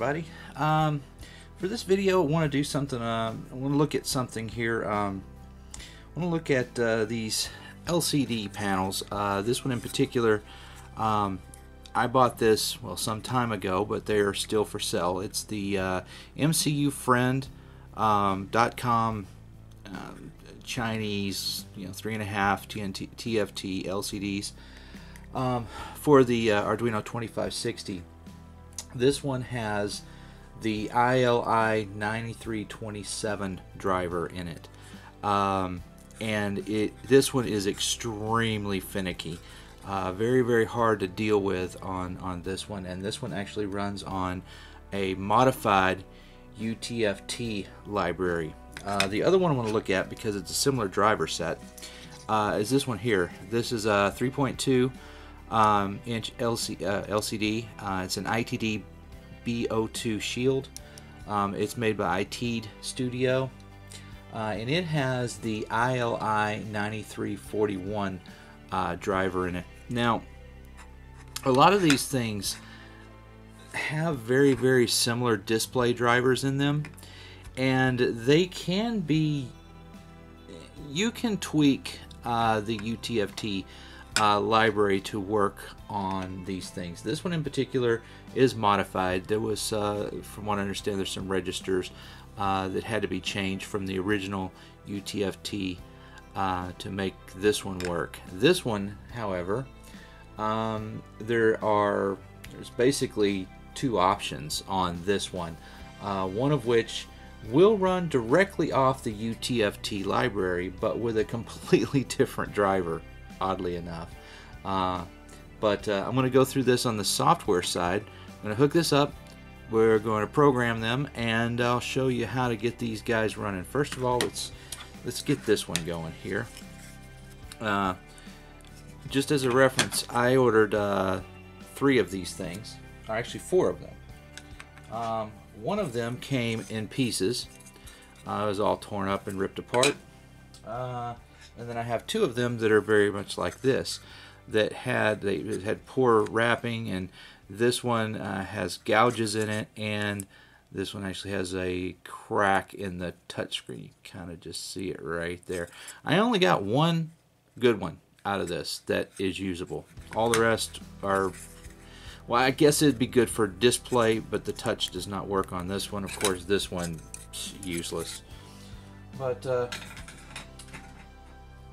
everybody. For this video, I want to do something. I want to look at something here. I want to look at these LCD panels. This one in particular, I bought this some time ago, but they are still for sale. It's the MCUFriend.com Chinese, 3.5 TFT LCDs for the Arduino 2560. This one has the ILI9327 driver in it, and this one is extremely finicky, very, very hard to deal with on this one. And this one actually runs on a modified UTFT library. The other one I want to look at, because it's a similar driver set, is this one here. This is a 3.2 inch LCD. It's an ITD B02 shield. It's made by IT Studio, and it has the ILI9341 driver in it. Now, a lot of these things have very, very similar display drivers in them, and they can be, you can tweak the UTFT library to work on these things. This one in particular is modified. There was, from what I understand, there's some registers that had to be changed from the original UTFT to make this one work. This one, however, there's basically two options on this one, one of which will run directly off the UTFT library, but with a completely different driver, oddly enough. I'm going to go through this on the software side. I'm going to hook this up, we're going to program them, and I'll show you how to get these guys running. First of all, let's get this one going here. Just as a reference, I ordered 3 of these things, or actually 4 of them. One of them came in pieces. It was all torn up and ripped apart. And then I have 2 of them that are very much like this, that had poor wrapping, and this one has gouges in it, and this one actually has a crack in the touchscreen. You kind of just see it right there. I only got one good one out of this that is usable. All the rest are, well, I guess it'd be good for display, but the touch does not work on this one. Of course, this one's useless. But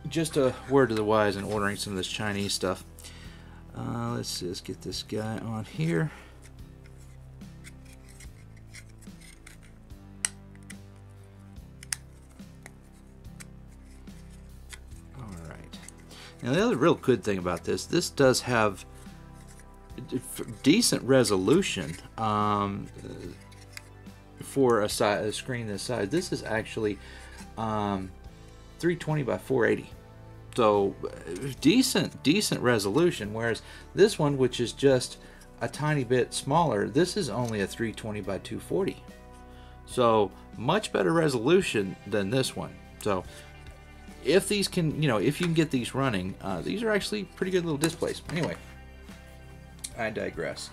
just a word to the wise in ordering some of this Chinese stuff. Let's just get this guy on here. All right. Now, the other real good thing about this does have decent resolution for a screen this size. This is actually 320 by 480, so decent resolution. Whereas this one, which is just a tiny bit smaller, this is only a 320 by 240, so much better resolution than this one. So if these can, if you can get these running, these are actually pretty good little displays. Anyway, I digress.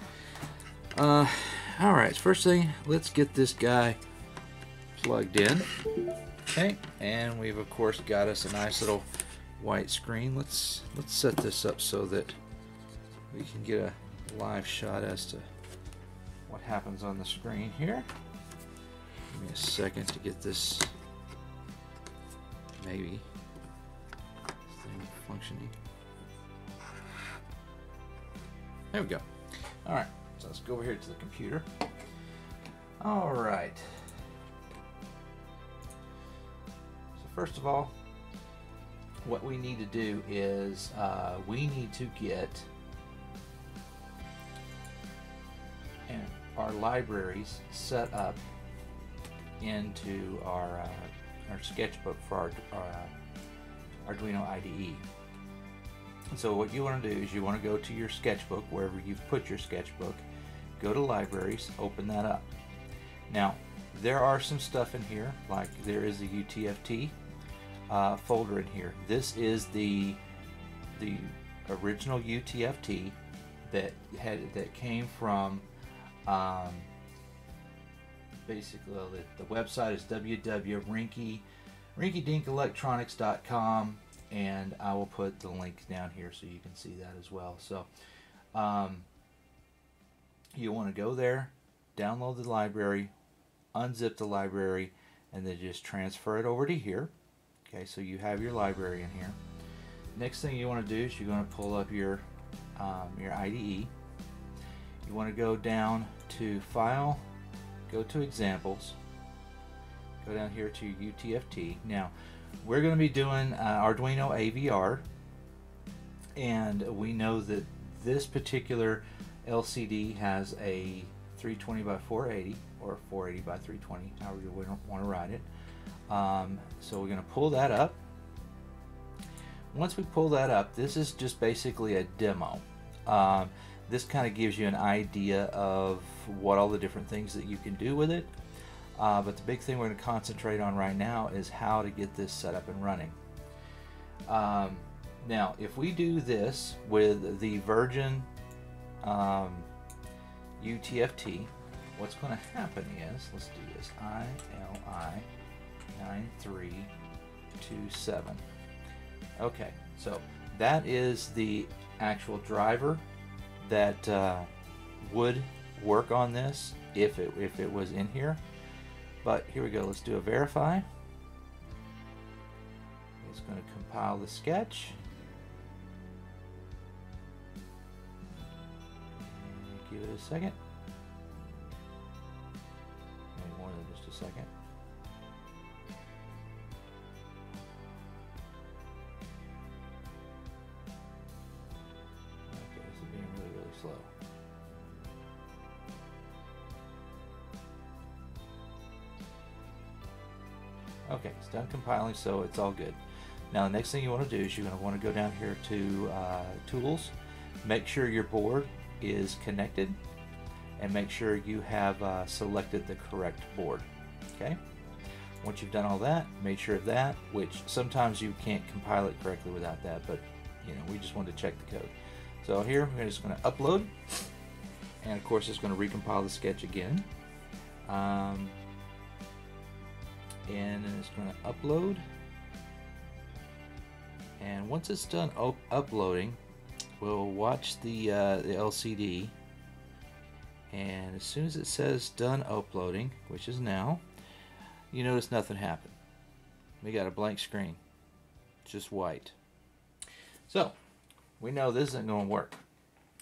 Alright, first thing, let's get this guy plugged in. Okay, and we've of course got us a nice little white screen. Let's set this up so that we can get a live shot as to what happens on the screen here. Give me a second to get this thing functioning. There we go. All right, so let's go over here to the computer. All right. So first of all, what we need to do is we need to get our libraries set up into our sketchbook for our Arduino IDE. So what you want to do is you want to go to your sketchbook, wherever you've put your sketchbook, go to libraries, open that up. Now, there are some stuff in here, like there is a UTFT folder in here. This is the original UTFT that came from basically the website is www.rinkydinkelectronics.com, and I will put the link down here so you can see that as well. So you want to go there, download the library, unzip the library, and then just transfer it over to here. Okay, so you have your library in here. Next thing you want to do is you're going to pull up your IDE. You want to go down to File, go to Examples, go down here to UTFT. Now, we're going to be doing Arduino AVR, and we know that this particular LCD has a 320 by 480 or 480 by 320, however you want to write it. So we're going to pull that up. Once we pull that up, this is just basically a demo. This kind of gives you an idea of what all the different things that you can do with it. But the big thing we're going to concentrate on right now is how to get this set up and running. Now, if we do this with the Virgin UTFT, what's going to happen is, let's do this, ILI9327. Okay, so that is the actual driver that would work on this if it was in here. But here we go, let's do a verify. It's going to compile the sketch. Give it a second. Maybe more than just a second. Okay, this is being really, really slow. Okay, it's done compiling, so it's all good. Now the next thing you want to do is you're going to want to go down here to Tools, make sure your board is connected, and make sure you have selected the correct board. Okay, once you've done all that, make sure of that, which sometimes you can't compile it correctly without that, but you know, we just wanted to check the code. So here we're just going to upload, and of course it's going to recompile the sketch again. And it's going to upload, and once it's done uploading, we'll watch the LCD, and as soon as it says done uploading, which is now, you notice nothing happened. We got a blank screen, just white. So we know this isn't going to work.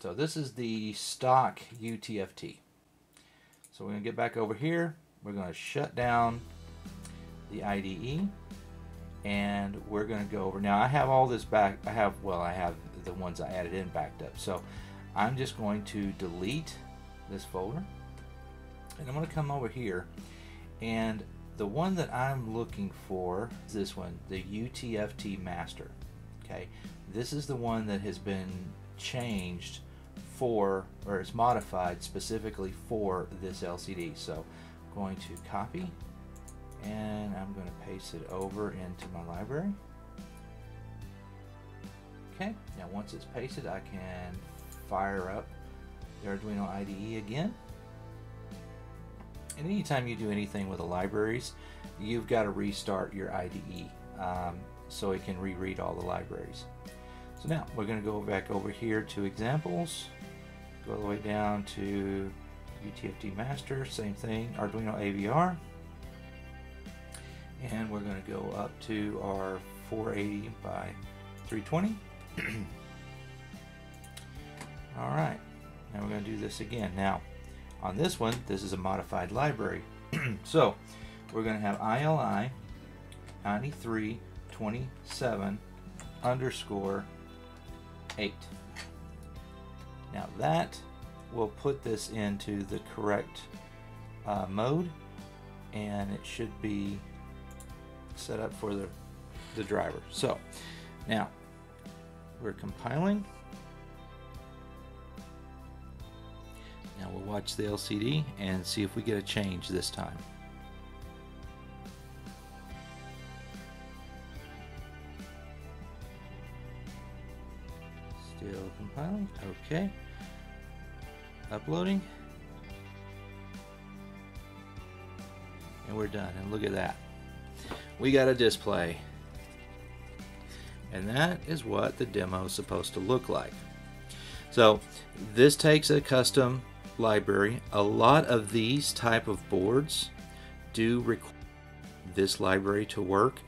So this is the stock UTFT. So we're going to get back over here, we're going to shut down the IDE, and we're going to go over. Now I have all this back, I have the ones I added in backed up, so I'm just going to delete this folder, and I'm going to come over here, and the one that I'm looking for is this one, the UTFT master. Okay, this is the one that has been changed for, or it's modified specifically for this LCD. So I'm going to copy, and I'm going to paste it over into my library. Okay, now once it's pasted, I can fire up the Arduino IDE again. And anytime you do anything with the libraries, you've got to restart your IDE so it can reread all the libraries. So now we're going to go back over here to Examples, go all the way down to UTFT Master, same thing, Arduino AVR. And we're going to go up to our 480 by 320. All right, now we're going to do this again. Now on this one, this is a modified library. So we're going to have ILI9327_8. Now that will put this into the correct mode, and it should be set up for the driver. So now we're compiling. Now we'll watch the LCD and see if we get a change this time. Still compiling. Okay. Uploading. and we're done. And look at that, we got a display. And that is what the demo is supposed to look like. So this takes a custom library. A lot of these type of boards do require this library to work.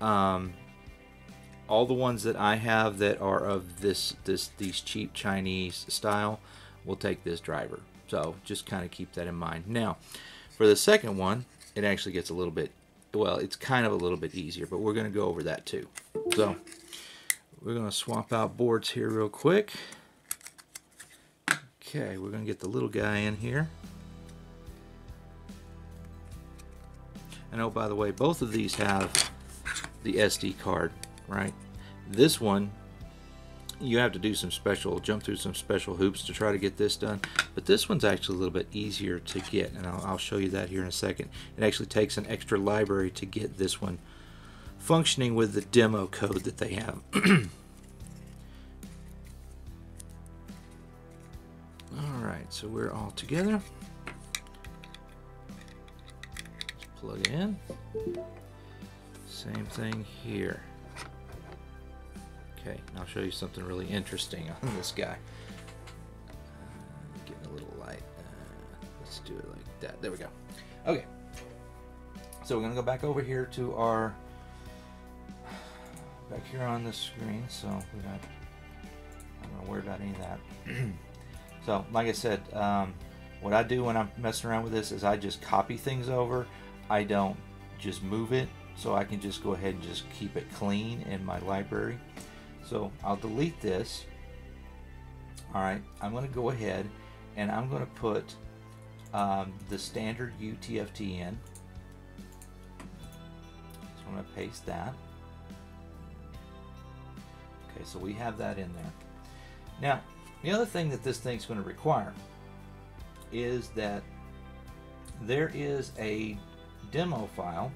All the ones that I have that are of these cheap Chinese style will take this driver. So just kind of keep that in mind. Now, for the second one, it actually gets a little bit, well, it's kind of a little bit easier, but we're going to go over that too. So we're going to swap out boards here real quick. Okay, we're going to get the little guy in here. And oh, by the way, both of these have the SD card, right? This one, you have to do some special, jump through some special hoops to try to get this done. But this one's actually a little bit easier to get, and I'll show you that here in a second. It actually takes an extra library to get this one functioning with the demo code that they have. Alright, so we're all together. Let's plug in. Same thing here. Okay, and I'll show you something really interesting on this guy. Getting a little light. Let's do it like that. There we go. Okay. So we're going to go back over here to our... back here on the screen, so we're not, I'm not worried about any of that. So, like I said, what I do when I'm messing around with this is I just copy things over. I don't just move it, so I can just go ahead and just keep it clean in my library. So I'll delete this. Alright, I'm going to go ahead and I'm going to put the standard UTFT in. So I'm going to paste that. Okay, so we have that in there. Now, the other thing that this thing's going to require is that there is a demo file,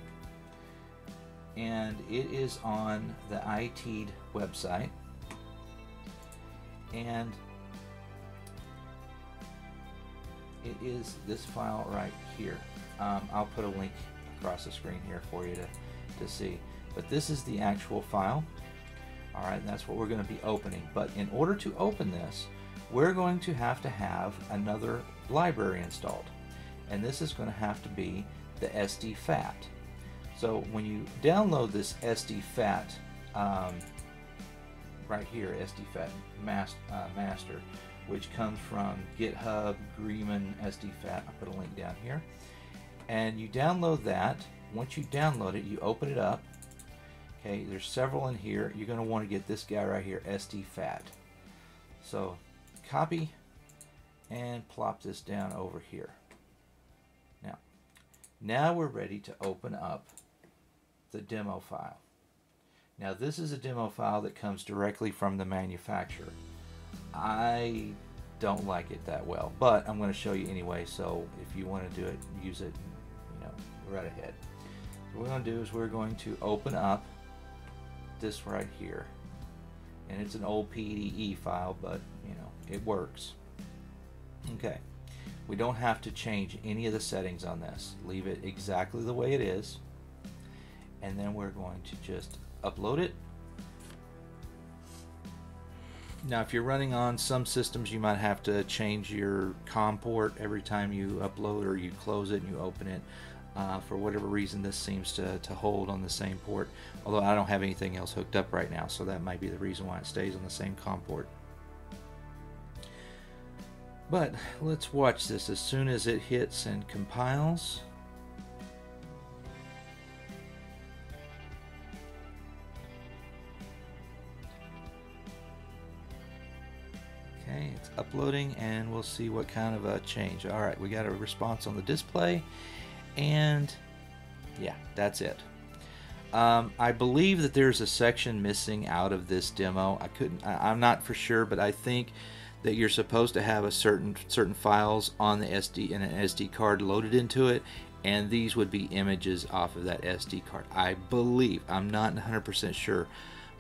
and it is on the ITD website, and it is this file right here. I'll put a link across the screen here for you to see, but this is the actual file. All right, and that's what we're going to be opening. But in order to open this, we're going to have another library installed. And this is going to have to be the SdFat. So when you download this SdFat, right here, SdFat master, which comes from GitHub Greiman SdFat. I'll put a link down here. And you download that. Once you download it, you open it up. Okay, there's several in here. You're going to want to get this guy right here, SdFat. So copy and plop this down over here. Now we're ready to open up the demo file. Now this is a demo file that comes directly from the manufacturer. I don't like it that well, but I'm going to show you anyway, so if you want to do it, use it, you know, right ahead. So what we're going to do is we're going to open up this right here. And it's an old PDE file, but you know, it works. Okay. We don't have to change any of the settings on this. Leave it exactly the way it is. And then we're going to just upload it. Now, if you're running on some systems, you might have to change your COM port every time you upload, or you close it and you open it. For whatever reason, this seems to hold on the same port. Although I don't have anything else hooked up right now, so that might be the reason why it stays on the same COM port. But let's watch this as soon as it hits and compiles. Okay, it's uploading, and we'll see what kind of a change. All right, we got a response on the display, and yeah, that's it. I believe that there's a section missing out of this demo. I'm not for sure, but I think that you're supposed to have a certain files on the SD and an SD card loaded into it, and these would be images off of that SD card. I believe, I'm not 100% sure,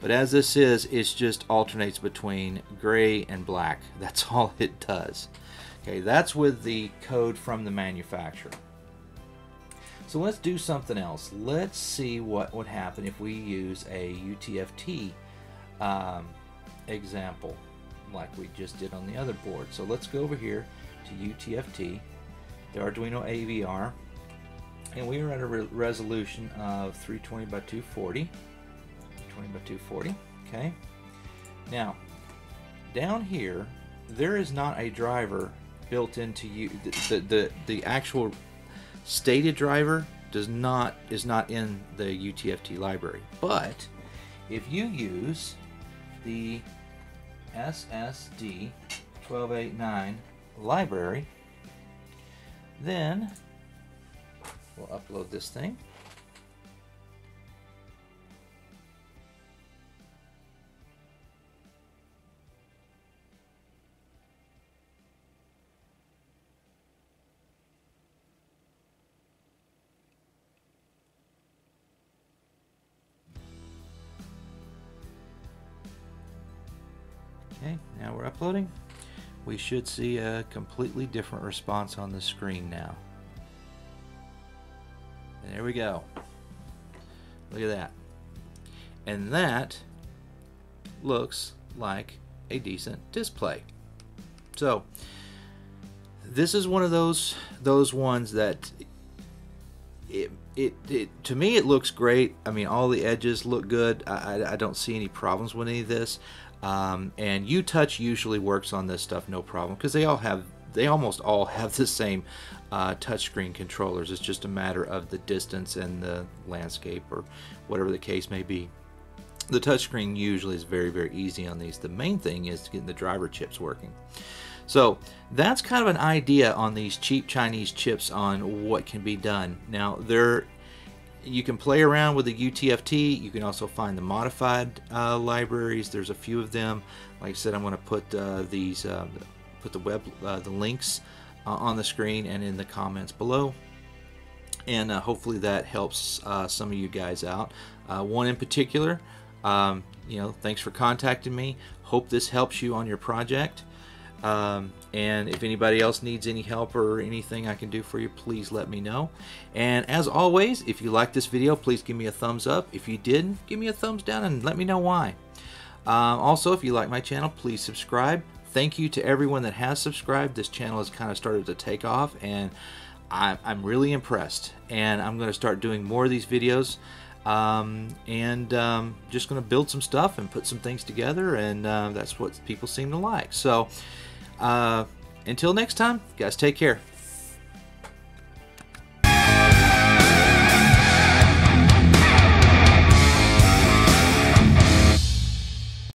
but as this is, it just alternates between gray and black. That's all it does. Okay, that's with the code from the manufacturer. So let's do something else. Let's see what would happen if we use a UTFT example like we just did on the other board. So let's go over here to UTFT, the Arduino AVR, and we are at a resolution of 320 by 240. 20 by 240, okay? Now, down here, there is not a driver built into you. The actual stated driver is not in the UTFT library. But if you use the SSD1289 library, then we'll upload this thing. Okay, now we're uploading. We should see a completely different response on the screen now. And there we go. Look at that. And that looks like a decent display. So this is one of those ones that it to me it looks great. I mean, all the edges look good. I don't see any problems with any of this. And U-Touch usually works on this stuff no problem, because they almost all have the same touchscreen controllers. It's just a matter of the distance and the landscape or whatever the case may be. The touchscreen usually is very, very easy on these. The main thing is getting the driver chips working. So that's kind of an idea on these cheap Chinese chips on what can be done. Now you can play around with the UTFT. You can also find the modified libraries. There's a few of them. Like I said, I'm going to put the links on the screen and in the comments below. And hopefully that helps some of you guys out. One in particular, you know, thanks for contacting me. Hope this helps you on your project. And if anybody else needs any help or anything I can do for you, please let me know. And as always, if you like this video, please give me a thumbs up. If you didn't, give me a thumbs down and let me know why. Also, if you like my channel, please subscribe. Thank you to everyone that has subscribed. This channel has kind of started to take off, and I'm really impressed. And I'm going to start doing more of these videos. Just going to build some stuff and put some things together, and that's what people seem to like. So until next time, guys, take care.